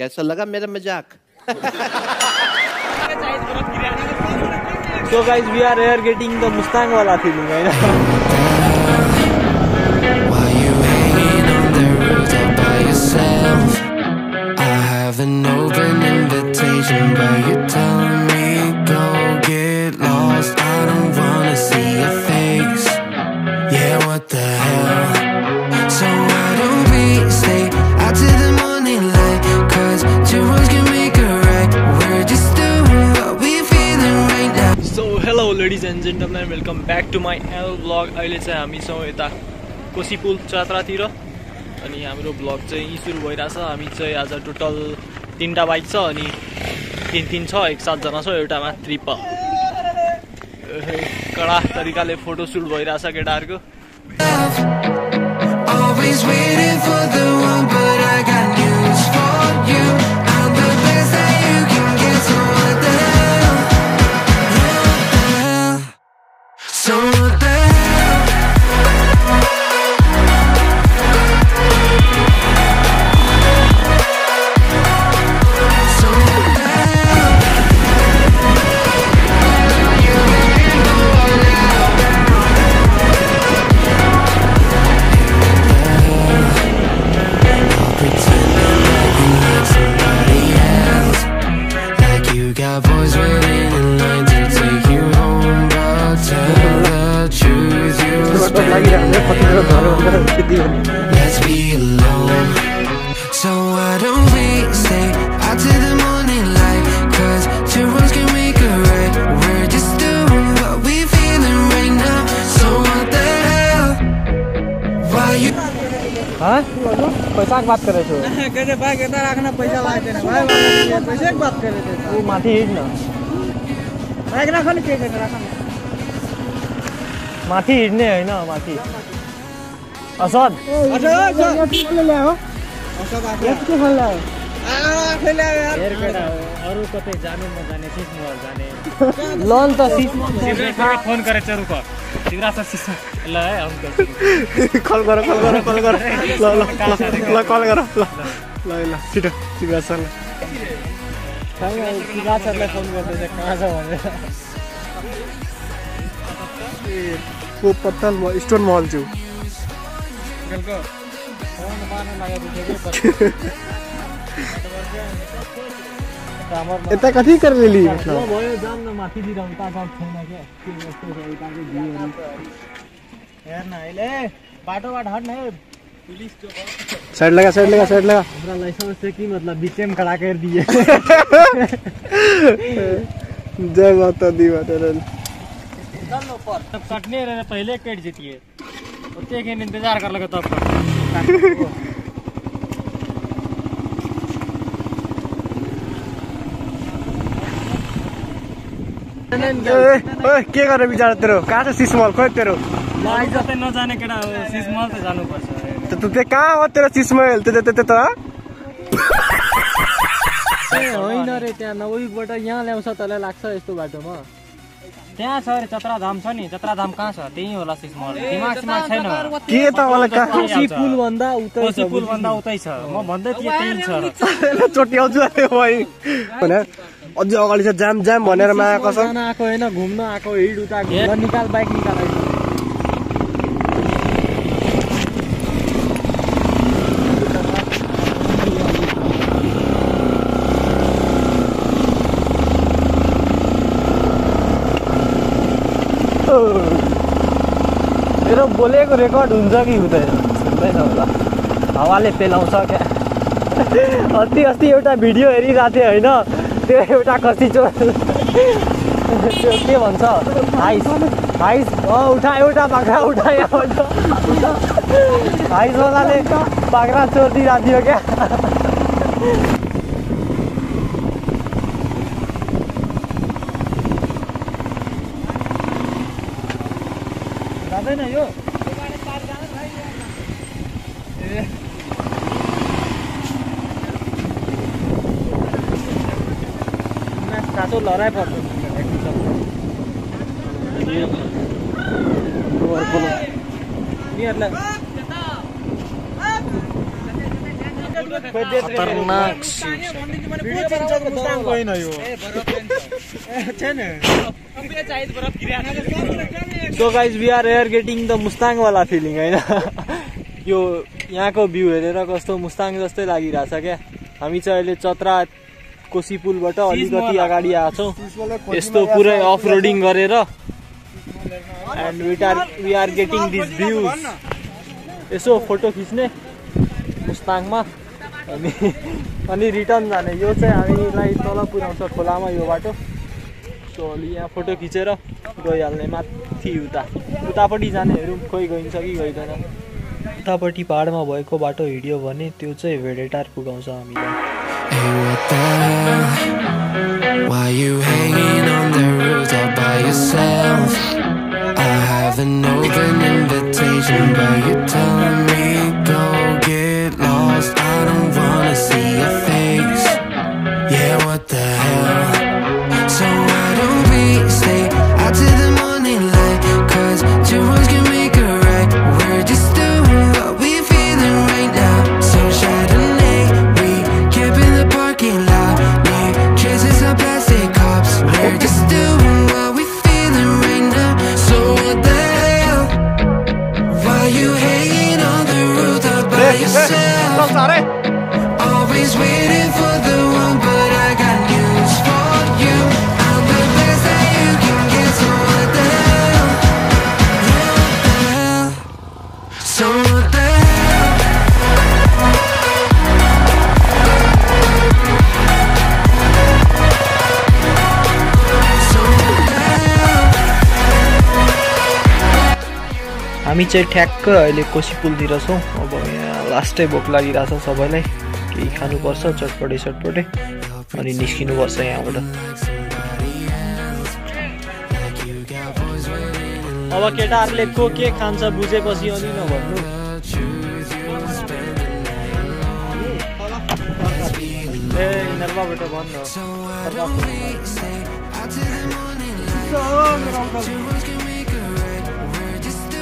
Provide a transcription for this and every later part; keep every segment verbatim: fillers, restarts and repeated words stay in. कैसा लगा मेरा मजाक? So guys, we are here getting the Mustang वाला feeling right now. Ladies and gentlemen, welcome back to my L vlog. अहिले चाहिँ हामी छौं यता कोशी पुल चात्रातिर अनि हाम्रो ब्लग चाहिँ सुरु भइराछ। हामी चाहिँ आज टोटल तीनटा बाइक छ अनि तीन तीन छ एक सात जना छ एउटामा ट्रिपल कडा तरिकाले फोटो सुट भइराछ केटाहरुको। Always waiting for the one but I got news for you. I'm the best that you can get so what the Let's be alone. So why don't we stay out till the morning light? Cause two wrongs can make a right. We're just doing what we feeling right now. So what the hell? Why you? हाँ? पैसा की बात कर रहे थे। कहते भाई कितना रखना पैसा लाए थे भाई पैसे की बात कर रहे थे। वो माथी हिट ना। भाई कितना खाने के लिए रखा? माथी हिटने है ना माथी। असद असद ले ले हो असद आ गया के खेल है आ खेल है यार हेर बेटा अरु कतै जाने न जाने सिस मोर जाने लोन त सिस मोर फोन करे चरु को शिवरा सर सिस ल है हम कर कॉल करो कॉल करो कॉल करो ल ल ल कॉल करो ल ल ल सीधा शिवरा सर भाई शिवरा सर ले फोन कर दे कहां से वाले वो पत्थर स्टोन मॉल जो कल को फोन माने लगा दिए पर एता कथि कर लेली मतलब भयो जाम न माथि दि रहता काम छैन के के यस्तो रहता के दियो यार न अहिले बाटो बाट हट न पुलिस जो साइड लगा साइड लगा साइड लगा हमरा लाइसेंस से की मतलब बीच में खड़ा कर दिए। जय माता दी मातारन चल ऊपर तब कटने रहे पहले कट जीतिए उतने के इंतजार कर लगा तब तक। ओए के करे बिचारा तेरो कहाँ से सिस्मल खोज तेरो भाई जते न जाने केटा सिस्मल तो जानु पर्छ त तू ते कहाँ हो तेरो सिस्मल ते ते ते त होइन रे त्यहाँ नौबाट यहाँ ल्याउँछ तले लाग्छ यस्तो बाटोमा त्यहाँ छ रे चत्राधाम छ नि चत्राधाम कहाँ छ त्यही होला सिस्मल दिमाग सिमाग छैन के त वाला कोशी पुल भन्दा उतै कोशी पुल भन्दा उतै छ म भन्दै थिए त्यही छ चोट्याउँछु अरे भाइ हैन अझ अगाडि छ जाम जाम भनेर माया कसम जान आको हैन घुम्न आको हिड उता घुम्न निकाल बाइक निकाल मेरो बोलेको रेकर्ड हुन्छ कि हुँदैन हुँदैन होला हावाले पेलाउँछ क्या अस्ति अस्ति एउटा भिडियो हेरिरहेको थिएँ हैन त्यो एउटा कसी चोर त्यो के भन्छ हाइस हाइस उठा एउटा बाख्रा उठायो हाइसवालाले बाख्रा चोर दिइरहेको थियो क्या यो सातो लहराइ पर्छ खतरनाक So guys, we are here getting the Mustang वाला feeling है ना यो यहाँ को view हेरेर कस्तो Mustang जस्तै लागिराछ के हामी चाहिँ अहिले चतरा कोसी पुलबाट अलिकति अगाडि आछौं यस्तो पुरै अफरोडिङ गरेर and we are we are getting these views यसो फोटो खिच्ने मुस्ताङमा अनि अनि रिटर्न जाने यो चाहिँ हामीलाई तल पुर्याउँछ खोलामा यो बाटो सो अलि यहाँ फोटो खिचेर गइहाल्ने माथि उता उतापट्टि जानेहरु खोइ गइन्छ कि गइदैन उतापट्टि पहाडमा भएको बाटो हिडियो भने त्यो चाहिँ भेडेटार पुगाउँछ हामीलाई I have an open invitation, but you're telling me go get lost. I don't wanna see your face. Yeah, what the hell? So why don't we stay out till the morning light? 'Cause two wrongs can make a right. We're just doing what we're feeling right now. So Chardonnay, we camp in the parking lot. Near traces of plastic cups. We're just doing what we feeling right now. So what the hell? Why you hanging on the rooftop by yourself? Always waiting for the one, but I got news for you. I'm the best that you can get. So what the hell? Yeah, what the hell? So what the hell? So what the हामी चाहिँ ठ्याक्क अहिले कोशी पुलतिर छौं अब यहाँ लास्टै भोक लागिराछ सबैलाई केही खानु पर्छ चटपटे चटपटे अनि निस्किनु पर्छ यहाँबाट अब केटाहरुले को के खान्छ बुझेपछि अनि नभन्नु ए नर्बाबाट भन्न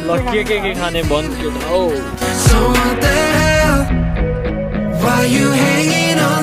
Lucky ke ke khane band ke oh So what the hell? Why you hanging on?